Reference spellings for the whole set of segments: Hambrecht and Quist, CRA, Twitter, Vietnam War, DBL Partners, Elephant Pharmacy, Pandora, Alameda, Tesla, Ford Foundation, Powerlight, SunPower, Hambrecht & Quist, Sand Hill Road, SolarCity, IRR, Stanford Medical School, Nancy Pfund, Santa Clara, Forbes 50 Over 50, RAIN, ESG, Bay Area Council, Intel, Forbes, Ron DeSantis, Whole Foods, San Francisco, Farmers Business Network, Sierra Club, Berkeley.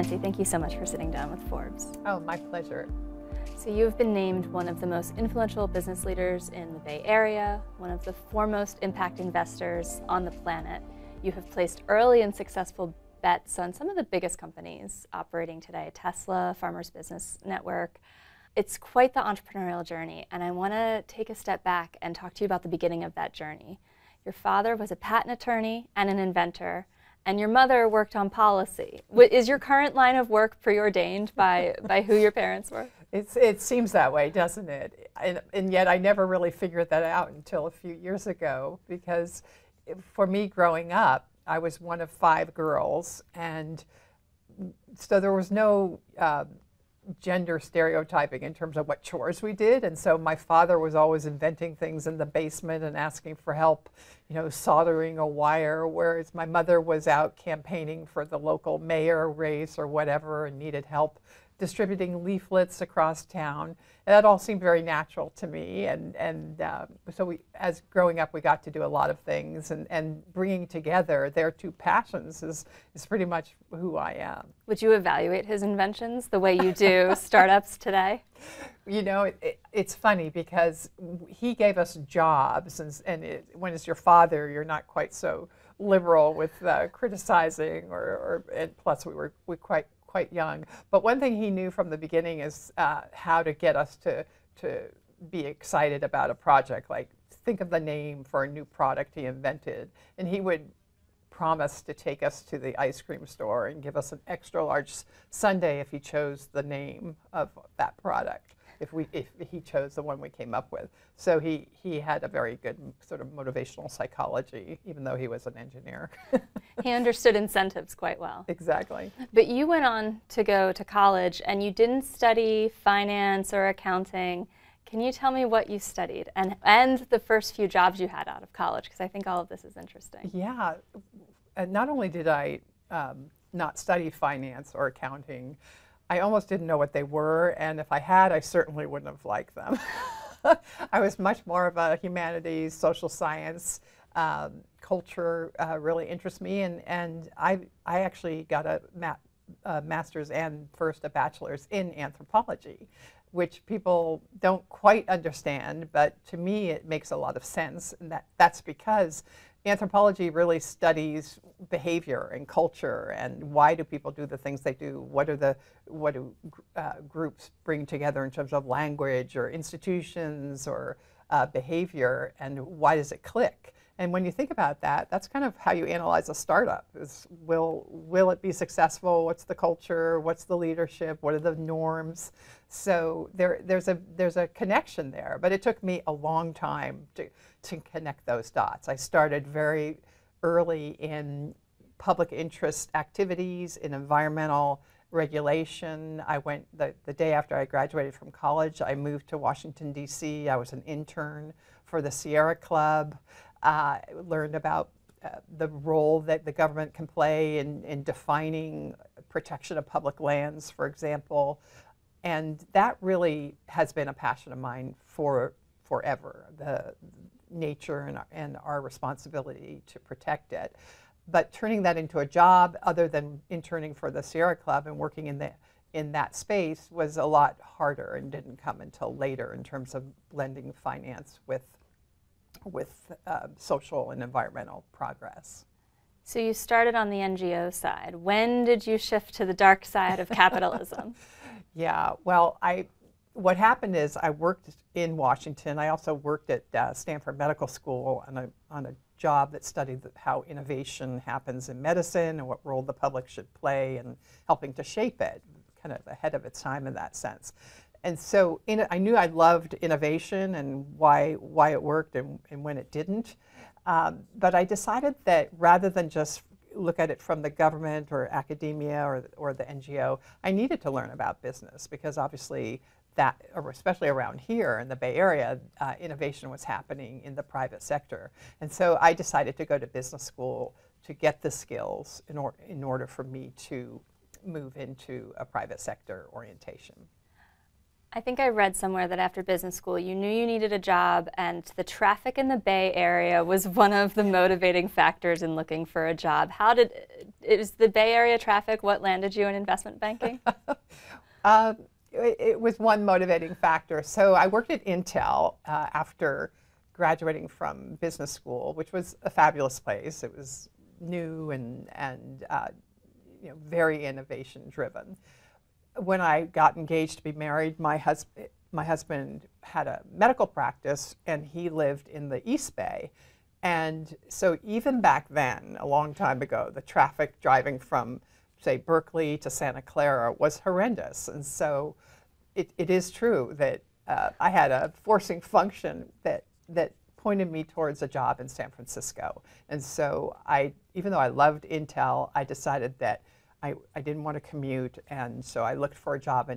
Nancy, thank you so much for sitting down with Forbes. Oh, my pleasure. So you've been named one of the most influential business leaders in the Bay Area, one of the foremost impact investors on the planet. You have placed early and successful bets on some of the biggest companies operating today, Tesla, Farmers Business Network. It's quite the entrepreneurial journey, and I want to take a step back and talk to you about the beginning of that journey. Your father was a patent attorney and an inventor, and your mother worked on policy. Is your current line of work preordained by who your parents were? It seems that way, doesn't it? And yet I never really figured that out until a few years ago, because for me growing up, I was one of 5 girls, and so there was no gender stereotyping in terms of what chores we did. And so my father was always inventing things in the basement and asking for help, you know, soldering a wire, whereas my mother was out campaigning for the local mayor race or whatever and needed help distributing leaflets across town. And that all seemed very natural to me. And so as growing up, we got to do a lot of things, and bringing together their two passions is pretty much who I am. Would you evaluate his inventions the way you do startups today? You know, it's funny because he gave us jobs, and when it's your father, you're not quite so liberal with criticizing, and plus we quite young. But one thing he knew from the beginning is how to get us to be excited about a project, like think of the name for a new product he invented. And he would promise to take us to the ice cream store and give us an extra large sundae if he chose the name of that product, if he chose the one we came up with. So he had a very good sort of motivational psychology, even though he was an engineer. He understood incentives quite well. Exactly. But you went on to go to college, and you didn't study finance or accounting. Can you tell me what you studied and the first few jobs you had out of college? Because I think all of this is interesting. Yeah. And not only did I not study finance or accounting, I almost didn't know what they were, and if I had, I certainly wouldn't have liked them. I was much more of a humanities, social science, culture really interests me, and I actually got a master's and first a bachelor's in anthropology, which people don't quite understand, but to me it makes a lot of sense, and that's because anthropology really studies behavior and culture, and why do people do the things they do? What do groups bring together in terms of language or institutions or behavior, and why does it click? And when you think about that, that's kind of how you analyze a startup: is will it be successful? What's the culture? What's the leadership? What are the norms? So there's a connection there, but it took me a long time to connect those dots. I started very early in public interest activities, in environmental regulation. I went the day after I graduated from college. I moved to Washington, D.C. I was an intern for the Sierra Club. I learned about the role that the government can play in defining protection of public lands, for example. And that really has been a passion of mine forever, the nature and our responsibility to protect it. But turning that into a job, other than interning for the Sierra Club and working in that space, was a lot harder and didn't come until later in terms of blending finance with social and environmental progress. So you started on the NGO side. When did you shift to the dark side of capitalism? Yeah, well, what happened is I worked in Washington. I also worked at Stanford Medical School on a job that studied how innovation happens in medicine and what role the public should play and helping to shape it, kind of ahead of its time in that sense. And so I knew I loved innovation and why it worked and when it didn't. But I decided that rather than just look at it from the government or academia or the NGO, I needed to learn about business, because obviously that, especially around here in the Bay Area, innovation was happening in the private sector. And so I decided to go to business school to get the skills in order for me to move into a private sector orientation. I think I read somewhere that after business school, you knew you needed a job, and the traffic in the Bay Area was one of the motivating factors in looking for a job. How did Is the Bay Area traffic what landed you in investment banking? It was one motivating factor. So I worked at Intel after graduating from business school, which was a fabulous place. It was new and you know, very innovation driven. When I got engaged to be married, my husband had a medical practice, and he lived in the East Bay. And so even back then, a long time ago, the traffic driving from, say, Berkeley to Santa Clara was horrendous. And so it is true that I had a forcing function that pointed me towards a job in San Francisco. And so even though I loved Intel, I decided that I didn't want to commute. And so I looked for a job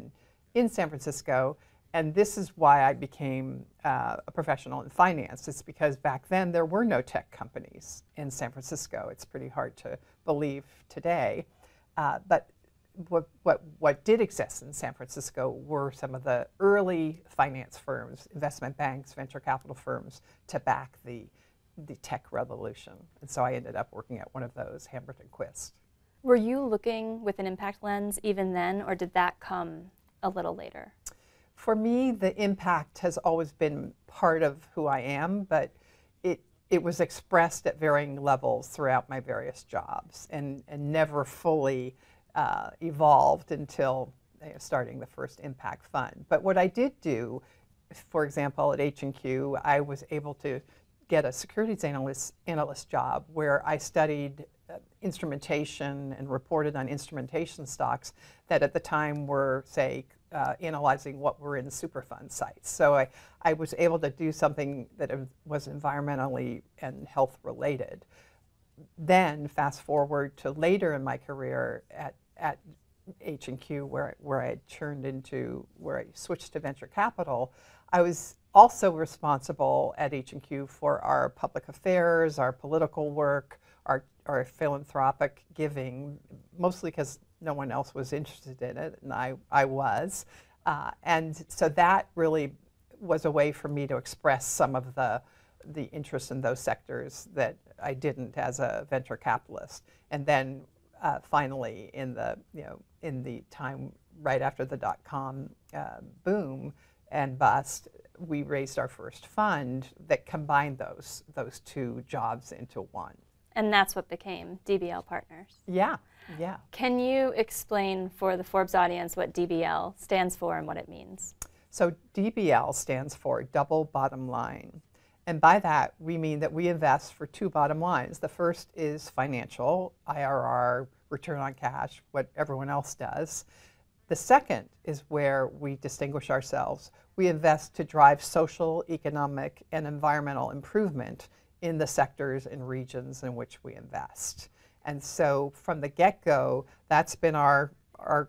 in San Francisco. And this is why I became a professional in finance. It's because back then there were no tech companies in San Francisco. It's pretty hard to believe today. But what did exist in San Francisco were some of the early finance firms, investment banks, venture capital firms to back the tech revolution. And so I ended up working at one of those, Hambrecht and Quist. Were you looking with an impact lens even then, or did that come a little later? For me, the impact has always been part of who I am, but it was expressed at varying levels throughout my various jobs and never fully evolved until starting the first impact fund. But what I did do, for example, at H&Q, I was able to get a securities analyst job where I studied instrumentation and reported on instrumentation stocks that at the time were, say, analyzing what were in Superfund sites. So I was able to do something that was environmentally and health related. Then fast forward to later in my career at H&Q where I switched to venture capital, I was also responsible at H&Q for our public affairs, our political work, our philanthropic giving, mostly because no one else was interested in it, and I was. And so that really was a way for me to express some of the interest in those sectors that I didn't as a venture capitalist. And then finally, in the time right after the dot-com boom and bust, we raised our first fund that combined those two jobs into one. And that's what became DBL Partners. Yeah, yeah. Can you explain for the Forbes audience what DBL stands for and what it means? So DBL stands for double bottom line. And by that, we mean that we invest for two bottom lines. The first is financial, IRR, return on cash, what everyone else does. The second is where we distinguish ourselves. We invest to drive social, economic, and environmental improvement in the sectors and regions in which we invest. And so from the get-go, that's been our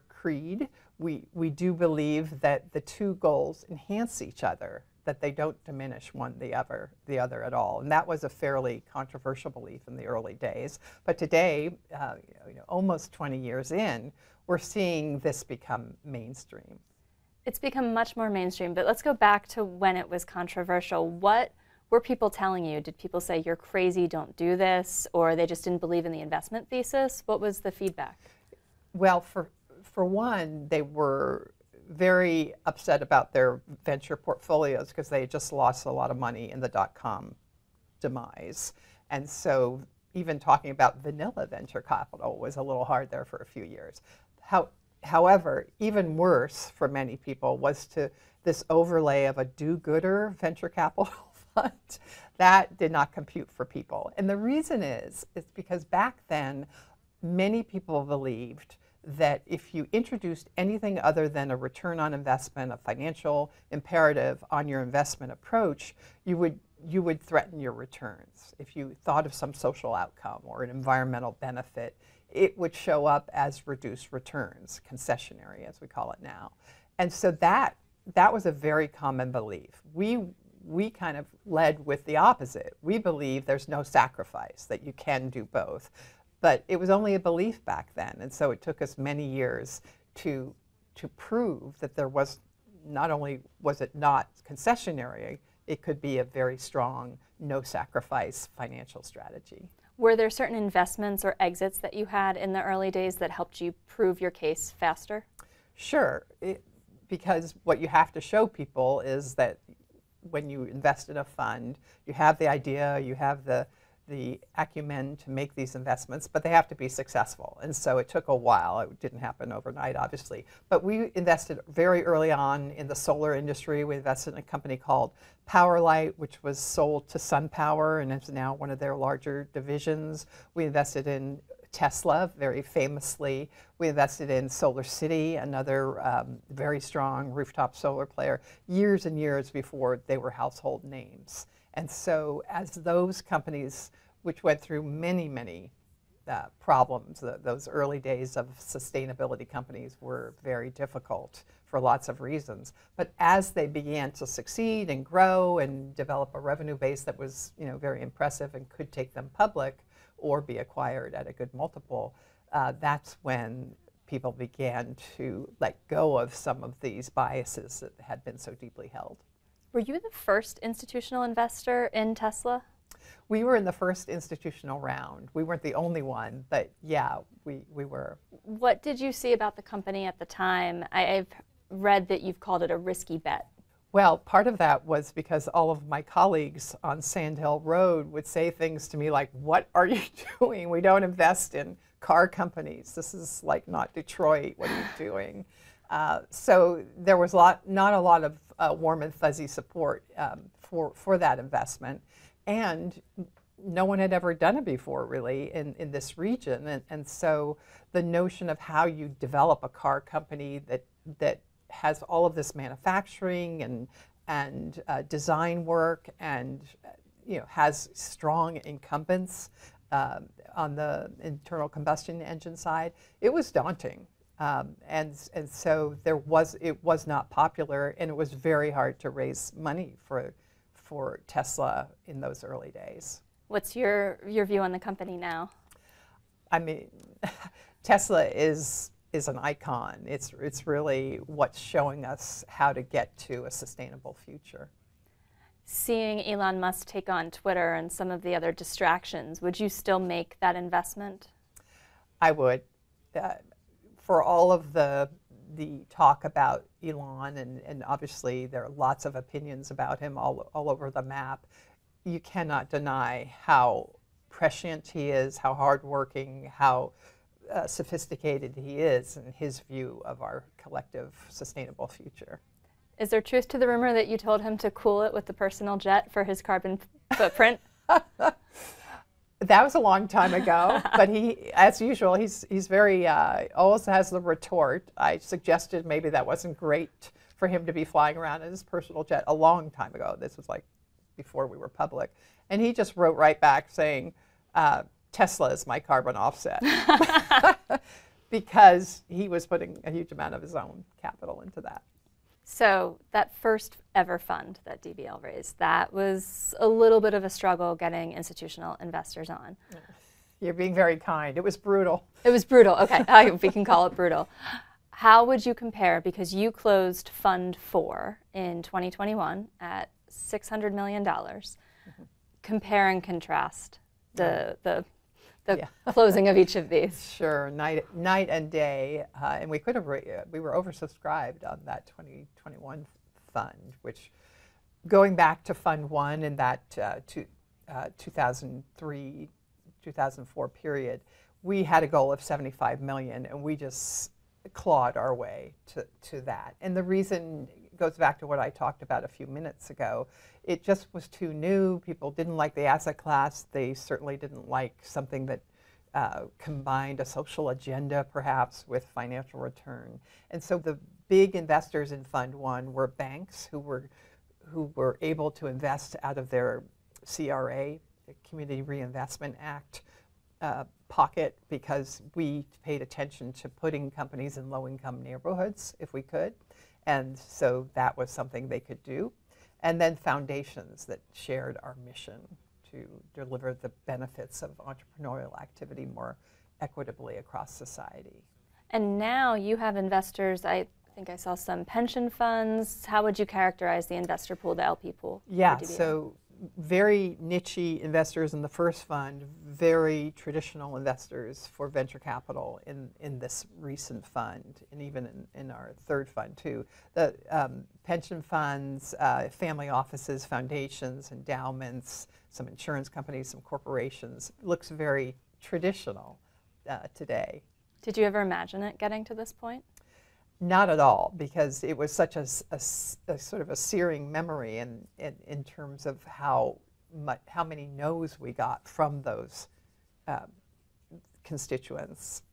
creed. We do believe that the two goals enhance each other, that they don't diminish one the other at all. And that was a fairly controversial belief in the early days. But today, almost 20 years in, we're seeing this become mainstream. It's become much more mainstream, but let's go back to when it was controversial. What were people telling you? Did people say, you're crazy, don't do this, or they just didn't believe in the investment thesis? What was the feedback? Well, for one, they were very upset about their venture portfolios because they just lost a lot of money in the dot-com demise. And so even talking about vanilla venture capital was a little hard there for a few years. However, even worse for many people was this overlay of a do-gooder venture capital. But that did not compute for people. And the reason is because back then, many people believed that if you introduced anything other than a return on investment, a financial imperative on your investment approach, you would threaten your returns. If you thought of some social outcome or an environmental benefit, it would show up as reduced returns, concessionary as we call it now. And so that was a very common belief. We kind of led with the opposite. We believe there's no sacrifice, that you can do both. But it was only a belief back then, and so it took us many years to prove that there was, not only was it not concessionary, it could be a very strong no sacrifice financial strategy. Were there certain investments or exits that you had in the early days that helped you prove your case faster? Sure, because what you have to show people is that when you invest in a fund, you have the idea, you have the acumen to make these investments, but they have to be successful. And so it took a while. It didn't happen overnight, obviously. But we invested very early on in the solar industry. We invested in a company called Powerlight, which was sold to SunPower and is now one of their larger divisions. We invested in Tesla, very famously. We invested in SolarCity, another very strong rooftop solar player, years and years before they were household names. And so as those companies, which went through many, many problems, those early days of sustainability companies were very difficult for lots of reasons. But as they began to succeed and grow and develop a revenue base that was, you know, very impressive and could take them public or be acquired at a good multiple, that's when people began to let go of some of these biases that had been so deeply held. Were you the first institutional investor in Tesla? We were in the first institutional round. We weren't the only one, but yeah, we were. What did you see about the company at the time? I've read that you've called it a risky bet. Well, part of that was because all of my colleagues on Sand Hill Road would say things to me like, "What are you doing? We don't invest in car companies. This is like not Detroit. What are you doing?" So there was not a lot of warm and fuzzy support for that investment, and no one had ever done it before, really, in this region. And so the notion of how you develop a car company that has all of this manufacturing and design work, and you know, has strong incumbents on the internal combustion engine side, it was daunting. And so it was not popular, and it was very hard to raise money for Tesla in those early days. What's your view on the company now? I mean, Tesla is an icon. It's really what's showing us how to get to a sustainable future. Seeing Elon Musk take on Twitter and some of the other distractions, would you still make that investment? I would. For all of the talk about Elon, and obviously there are lots of opinions about him all over the map, you cannot deny how prescient he is, how hardworking, how sophisticated he is in his view of our collective sustainable future. Is there truth to the rumor that you told him to cool it with the personal jet for his carbon footprint? That was a long time ago, but he, as usual, he's very, always has the retort. I suggested maybe that wasn't great for him to be flying around in his personal jet a long time ago. This was like before we were public. And he just wrote right back saying, Tesla is my carbon offset. Because he was putting a huge amount of his own capital into that. So that first ever fund that DBL raised, that was a little bit of a struggle getting institutional investors on. You're being very kind. It was brutal. It was brutal. Okay, we can call it brutal. How would you compare, because you closed Fund 4 in 2021 at $600 million, mm-hmm. Compare and contrast the closing of each of these. Sure, night and day, and we could have we were oversubscribed on that 2021 fund, which, going back to Fund 1 in that 2003-2004 period, we had a goal of 75 million, and we just clawed our way to that. And the reason goes back to what I talked about a few minutes ago. It just was too new. People didn't like the asset class. They certainly didn't like something that combined a social agenda, perhaps, with financial return. And so the big investors in Fund 1 were banks who were able to invest out of their CRA, the Community Reinvestment Act, pocket, because we paid attention to putting companies in low-income neighborhoods if we could. And so that was something they could do. And then foundations that shared our mission to deliver the benefits of entrepreneurial activity more equitably across society. And now you have investors, I think I saw some pension funds. How would you characterize the investor pool, the LP pool? Yeah, so very niche investors in the first fund, very traditional investors for venture capital in this recent fund, and even in our third fund too. The pension funds, family offices, foundations, endowments, some insurance companies, some corporations. Looks very traditional today. Did you ever imagine it getting to this point? Not at all, because it was such a sort of a searing memory in terms of how many no's we got from those constituencies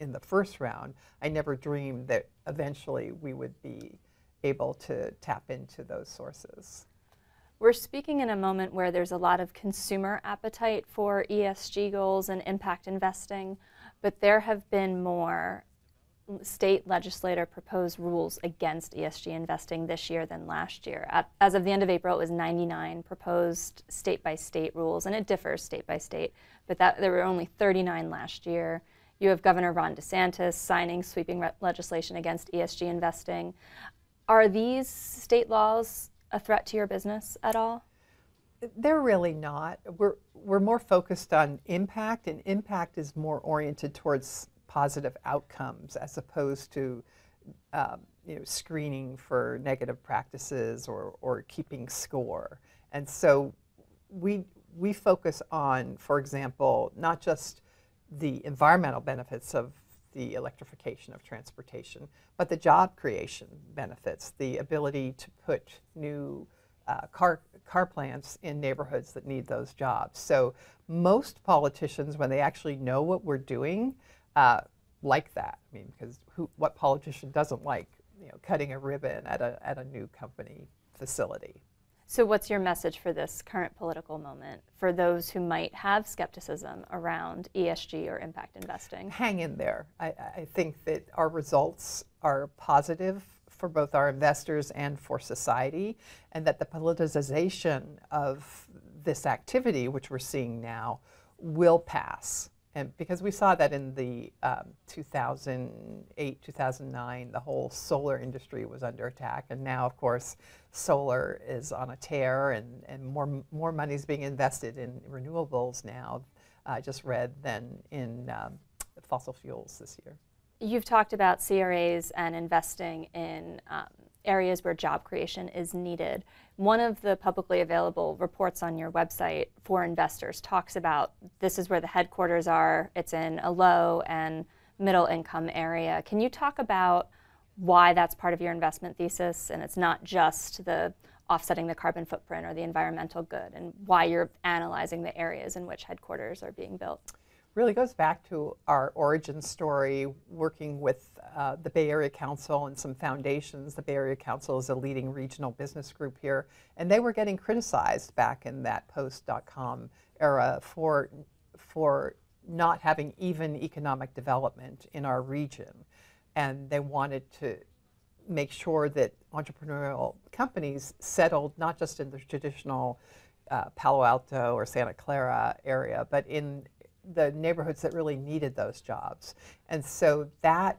in the first round. I never dreamed that eventually we would be able to tap into those sources. We're speaking in a moment where there's a lot of consumer appetite for ESG goals and impact investing, but there have been more state legislators proposed rules against ESG investing this year than last year. As of the end of April, it was 99 proposed state-by-state rules, and it differs state-by-state, but there were only 39 last year. You have Governor Ron DeSantis signing sweeping legislation against ESG investing. Are these state laws a threat to your business at all? They're really not. We're more focused on impact, and impact is more oriented towards positive outcomes as opposed to screening for negative practices or keeping score. And so we focus on, for example, not just the environmental benefits of the electrification of transportation, but the job creation benefits, the ability to put new car plants in neighborhoods that need those jobs. So most politicians, when they actually know what we're doing, like that. I mean, because what politician doesn't like, cutting a ribbon at a new company facility? So what's your message for this current political moment for those who might have skepticism around ESG or impact investing? Hang in there. I think that our results are positive for both our investors and for society, and that the politicization of this activity, which we're seeing now, will pass. And because we saw that in the 2008, 2009, the whole solar industry was under attack. And now, of course, solar is on a tear, and more money is being invested in renewables now, I just read, than in fossil fuels this year. You've talked about CRAs and investing in areas where job creation is needed. One of the publicly available reports on your website for investors talks about this is where the headquarters are. It's in a low and middle income area. Can you talk about why that's part of your investment thesis, and it's not just the offsetting the carbon footprint or the environmental good, and why you're analyzing the areas in which headquarters are being built? Really goes back to our origin story, working with the Bay Area Council and some foundations. The Bay Area Council is a leading regional business group here, and they were getting criticized back in that post-dot-com era for not having even economic development in our region. And they wanted to make sure that entrepreneurial companies settled not just in the traditional Palo Alto or Santa Clara area, but in the neighborhoods that really needed those jobs. And so that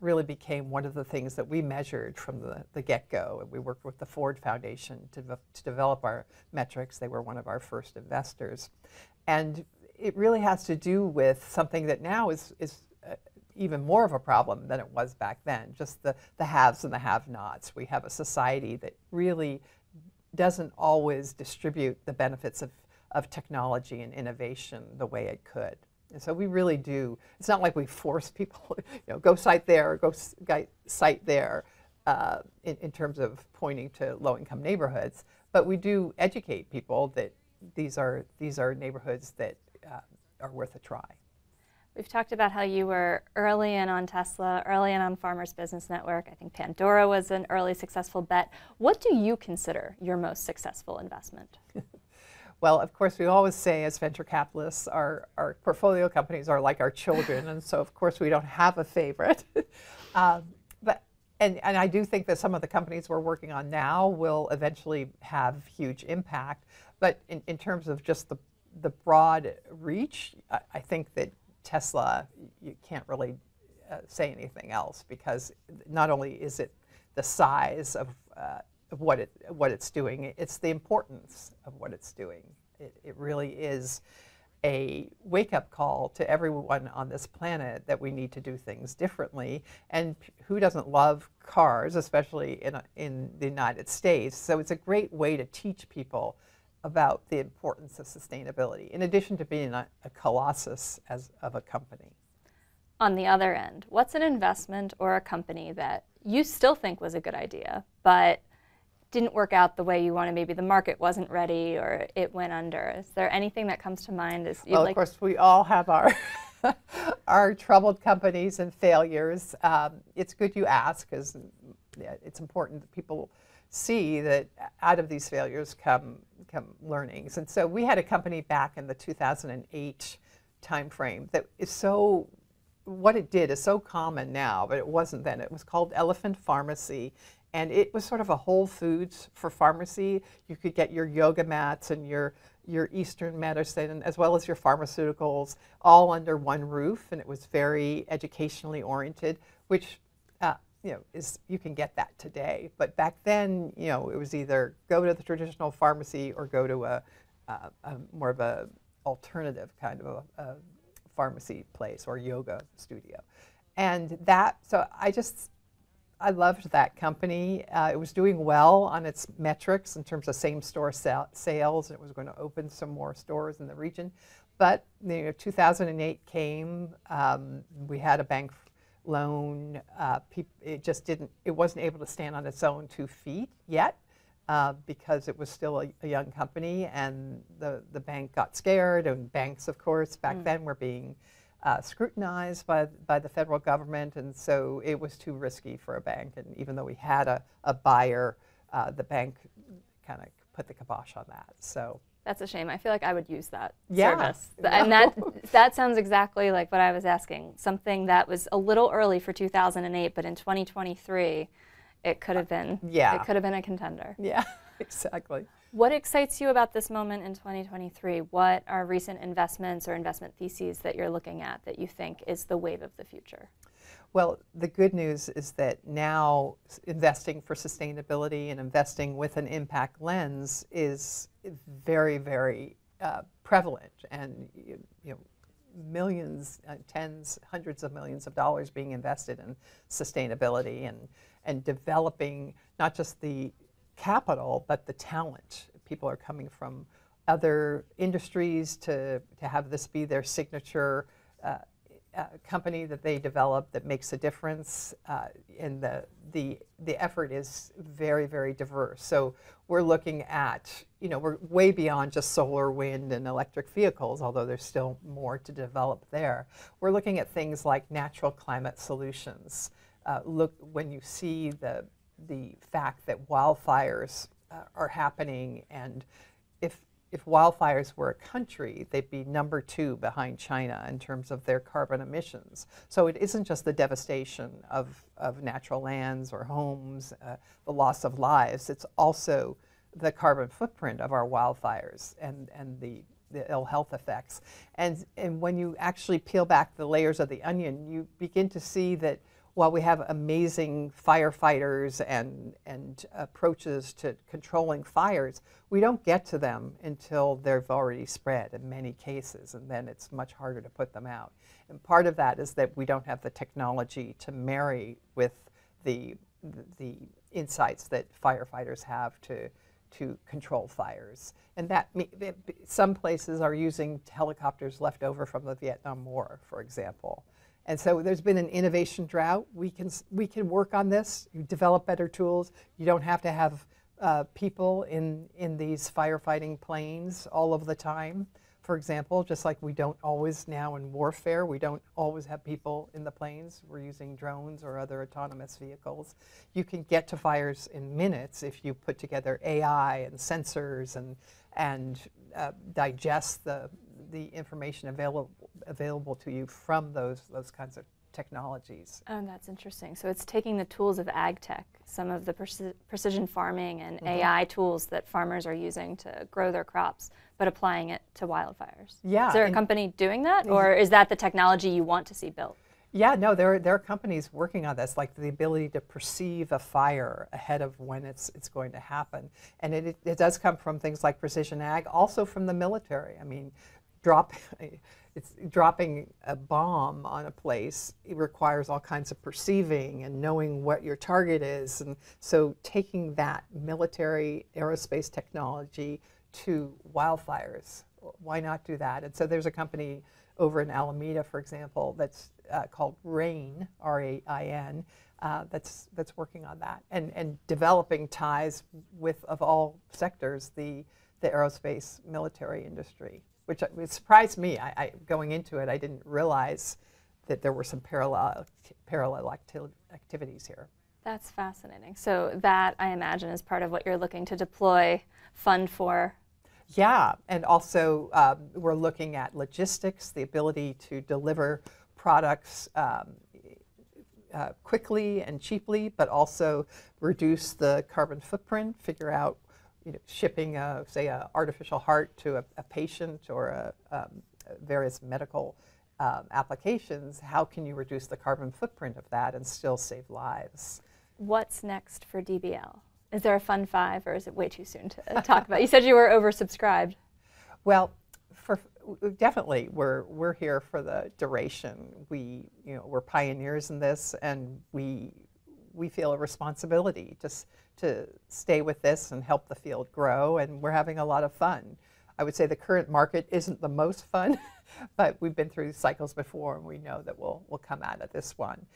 really became one of the things that we measured from the get-go. And we worked with the Ford Foundation to develop our metrics. They were one of our first investors. And it really has to do with something that now is even more of a problem than it was back then, just the haves and the have-nots. We have a society that really doesn't always distribute the benefits of technology and innovation the way it could. And so we really do. It's not like we force people, go site there, go site there, in terms of pointing to low-income neighborhoods. But we do educate people that these are neighborhoods that are worth a try. We've talked about how you were early in on Tesla, early in on Farmers Business Network. I think Pandora was an early successful bet. What do you consider your most successful investment? Well, of course, we always say as venture capitalists, our portfolio companies are like our children, and so of course we don't have a favorite. but I do think that some of the companies we're working on now will eventually have huge impact. But in terms of just the broad reach, I think that Tesla, you can't really say anything else, because not only is it the size of of what it's doing. It's the importance of what it's doing. It really is a wake-up call to everyone on this planet that we need to do things differently. And who doesn't love cars, especially in the United States? So it's a great way to teach people about the importance of sustainability, in addition to being a colossus of a company. On the other end, what's an investment or a company that you still think was a good idea, but didn't work out the way you wanted? Maybe the market wasn't ready, or it went under. Is there anything that comes to mind? Well, of course, we all have our our troubled companies and failures. It's good you ask, because it's important that people see that out of these failures come learnings. And so we had a company back in the 2008 timeframe that is so. What it did is so common now, but it wasn't then. It was called Elephant Pharmacy, and it was sort of a Whole Foods for pharmacy. You could get your yoga mats and your Eastern medicine, as well as your pharmaceuticals, all under one roof, and it was very educationally oriented, which you can get that today. But back then, it was either go to the traditional pharmacy or go to a more of a alternative kind of a pharmacy place or yoga studio. And that, so I loved that company. It was doing well on its metrics in terms of same store sales. It was going to open some more stores in the region. But 2008 came, we had a bank loan. It just didn't, it wasn't able to stand on its own two feet yet. Because it was still a young company, and the bank got scared, and banks, of course, back then were being scrutinized by the federal government, and so it was too risky for a bank. And even though we had a buyer, the bank kind of put the kibosh on that. So that's a shame. I feel like I would use that service. And that sounds exactly like what I was asking. Something that was a little early for 2008, but in 2023, it could have been. Yeah. It could have been a contender. Yeah, exactly. What excites you about this moment in 2023? What are recent investments or investment theses that you're looking at that you think is the wave of the future? Well, the good news is that now investing for sustainability and investing with an impact lens is very, very prevalent, and millions, tens, hundreds of millions of dollars being invested in sustainability and developing not just the capital, but the talent. People are coming from other industries to have this be their signature company that they develop that makes a difference. And the effort is very, very diverse. So we're looking at, we're way beyond just solar, wind, and electric vehicles, although there's still more to develop there. We're looking at things like natural climate solutions. Look, when you see the fact that wildfires are happening, and if wildfires were a country, they'd be #2 behind China in terms of their carbon emissions. So it isn't just the devastation of natural lands or homes, the loss of lives, it's also the carbon footprint of our wildfires and the ill health effects. And when you actually peel back the layers of the onion, you begin to see that while we have amazing firefighters and approaches to controlling fires, we don't get to them until they've already spread in many cases, and then it's much harder to put them out. And part of that is that we don't have the technology to marry with the insights that firefighters have to control fires. And that some places are using helicopters left over from the Vietnam War, for example. And so there's been an innovation drought. We can work on this. You develop better tools. You don't have to have people in these firefighting planes all of the time. For example, just like we don't always now in warfare, we don't always have people in the planes. We're using drones or other autonomous vehicles. You can get to fires in minutes if you put together AI and sensors and digest the information available to you from those kinds of technologies. Oh, that's interesting. So it's taking the tools of ag tech, some of the precision farming and AI tools that farmers are using to grow their crops, but applying it to wildfires. Yeah. Is there a company doing that, or is that the technology you want to see built? Yeah, no, there are companies working on this, like the ability to perceive a fire ahead of when it's going to happen. And it does come from things like precision ag, also from the military. I mean, dropping a bomb on a place, it requires all kinds of perceiving and knowing what your target is. And so taking that military aerospace technology to wildfires, why not do that? And so there's a company over in Alameda, for example, that's called RAIN, R-A-I-N, that's working on that and developing ties with, of all sectors, the aerospace military industry, which it surprised me. Going into it, I didn't realize that there were some parallel activities here. That's fascinating. So that, I imagine, is part of what you're looking to deploy fund for. Yeah, and also we're looking at logistics, the ability to deliver products quickly and cheaply, but also reduce the carbon footprint, figure out, you know, shipping, say, an artificial heart to a patient or various medical applications. How can you reduce the carbon footprint of that and still save lives? What's next for DBL? Is there a Fund 5, or is it way too soon to talk about? You said you were oversubscribed. Well, definitely, we're here for the duration. We're pioneers in this, and we feel a responsibility just to stay with this and help the field grow. And we're having a lot of fun. I would say the current market isn't the most fun, but we've been through cycles before, and we know that we'll come out of this one.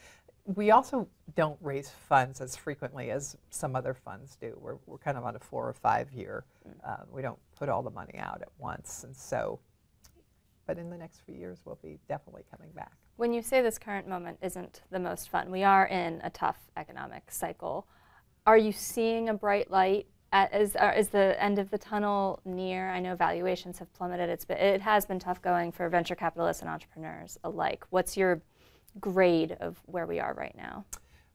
We also don't raise funds as frequently as some other funds do. We're kind of on a 4 or 5 year. We don't put all the money out at once, and so. But in the next few years, we'll be definitely coming back. When you say this current moment isn't the most fun, we are in a tough economic cycle. Are you seeing a bright light? Is the end of the tunnel near? I know valuations have plummeted. It has been tough going for venture capitalists and entrepreneurs alike. What's your grade of where we are right now?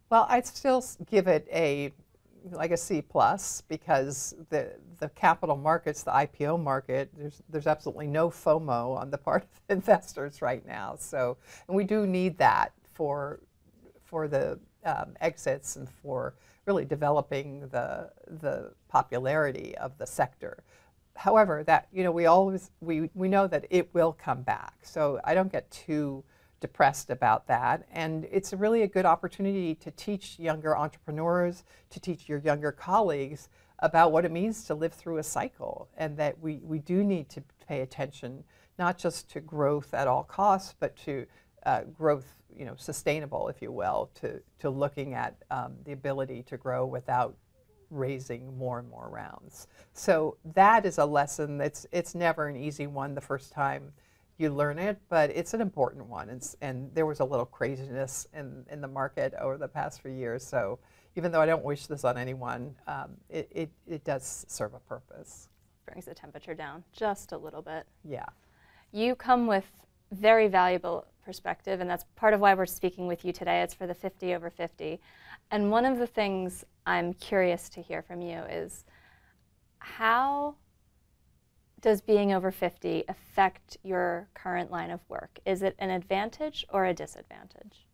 Well, I'd still give it like a C+, because the capital markets, the IPO market, there's absolutely no FOMO on the part of investors right now. So, and we do need that for the exits and for really developing the popularity of the sector. However, that, you know, we know that it will come back. So I don't get too depressed about that, and it's really a good opportunity to teach younger entrepreneurs, to teach your younger colleagues about what it means to live through a cycle, and that we do need to pay attention not just to growth at all costs, but to growth, you know, sustainable, if you will, to looking at the ability to grow without raising more and more rounds. So that is a lesson that's never an easy one the first time you learn it, but it's an important one. And there was a little craziness in the market over the past few years. So even though I don't wish this on anyone, it does serve a purpose. Brings the temperature down just a little bit. Yeah. You come with very valuable perspective, and that's part of why we're speaking with you today. It's for the 50 over 50. And one of the things I'm curious to hear from you is how does being over 50 affect your current line of work? Is it an advantage or a disadvantage?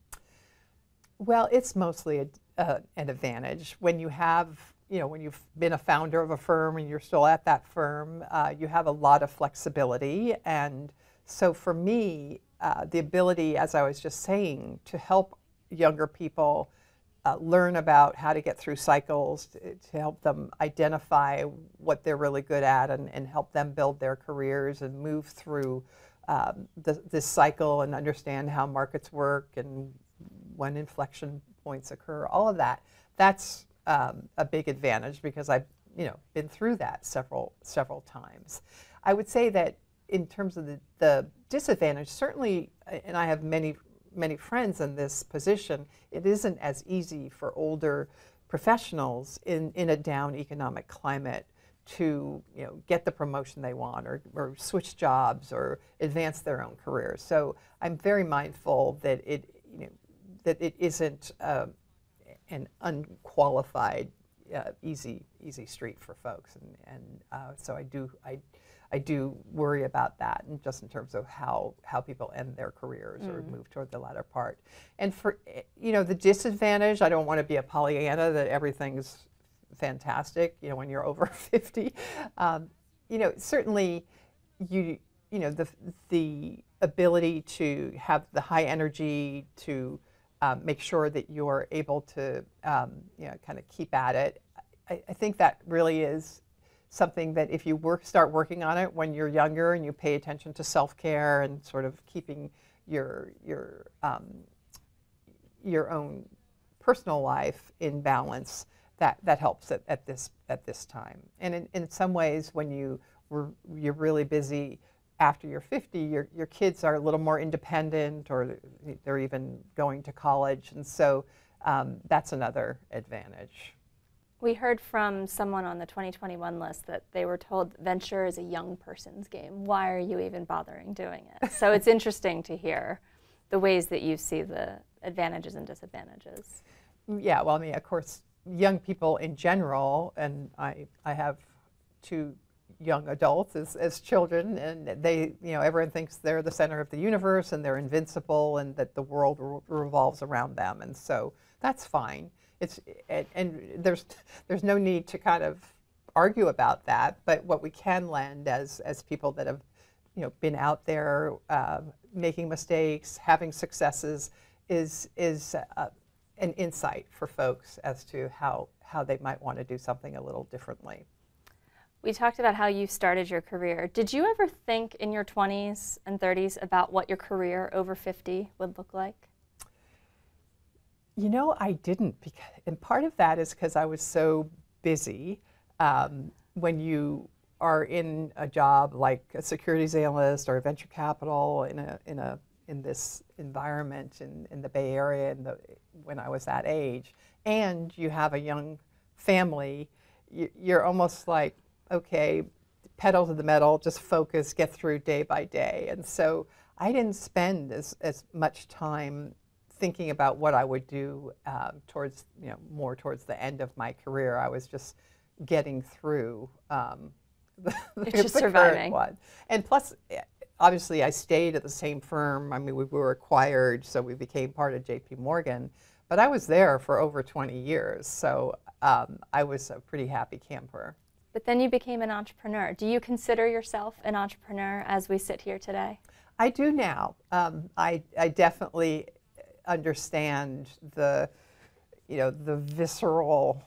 Well, it's mostly an advantage. When you have, you know, when you've been a founder of a firm and you're still at that firm, you have a lot of flexibility. And so for me, the ability, as I was just saying, to help younger people learn about how to get through cycles, to help them identify what they're really good at and help them build their careers and move through this cycle and understand how markets work and when inflection points occur, all of that. That's a big advantage, because I've, you know, been through that several times. I would say that in terms of the disadvantage, certainly, and I have many friends in this position, it isn't as easy for older professionals in a down economic climate to, you know, get the promotion they want or switch jobs or advance their own careers. So I'm very mindful that it isn't an unqualified easy street for folks, and so I I do worry about that, and just in terms of how people end their careers or move toward the latter part. And for, you know, the disadvantage, I don't want to be a Pollyanna that everything's fantastic, you know, when you're over 50. You know, certainly you know, the ability to have the high energy to make sure that you're able to, you know, kind of keep at it. I think that really is something that if you start working on it when you're younger and you pay attention to self-care and sort of keeping your own personal life in balance, that helps at this time. And in some ways, when you're really busy after you're 50, your kids are a little more independent, or they're even going to college, and so that's another advantage. We heard from someone on the 2021 list that they were told venture is a young person's game. Why are you even bothering doing it? So it's interesting to hear the ways that you see the advantages and disadvantages. Yeah, well, I mean, of course, young people in general, and I have two young adults as children, and they, you know, everyone thinks they're the center of the universe and they're invincible and that the world revolves around them, and so that's fine. It's and there's no need to kind of argue about that. But what we can lend as people that have, you know, been out there making mistakes, having successes, is an insight for folks as to how they might want to do something a little differently. We talked about how you started your career. Did you ever think in your 20s and 30s about what your career over 50 would look like? You know, I didn't, and part of that is because I was so busy. When you are in a job like a securities analyst or a venture capital in this environment in the Bay Area, when I was that age, and you have a young family, you're almost like, okay, pedal to the metal, just focus, get through day by day. And so I didn't spend as much time thinking about what I would do towards, you know, more towards the end of my career. I was just getting through the current one. And plus, obviously, I stayed at the same firm. I mean, we were acquired, so we became part of JPMorgan. But I was there for over 20 years, so I was a pretty happy camper. But then you became an entrepreneur. Do you consider yourself an entrepreneur as we sit here today? I do now. I definitely understand the, you know, the visceral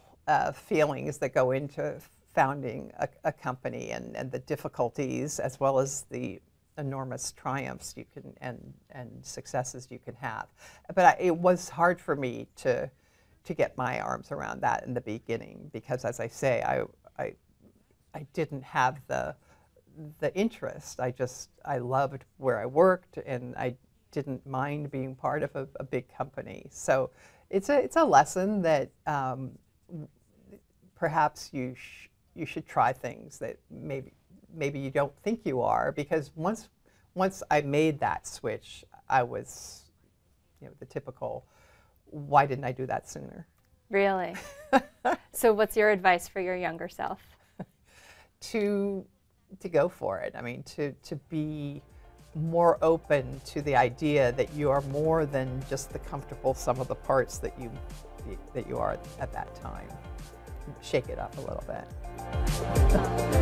feelings that go into founding a company, and the difficulties as well as the enormous triumphs you can and successes you can have. But it was hard for me to get my arms around that in the beginning, because, as I say, I didn't have the interest. I loved where I worked, and I didn't mind being part of a big company. So it's a lesson that perhaps you should try things that maybe you don't think you are, because once I made that switch, I was, you know, the typical, why didn't I do that sooner? Really? So what's your advice for your younger self? To go for it. I mean, to be more open to the idea that you are more than just the comfortable sum of the parts that you are at that time. Shake it up a little bit.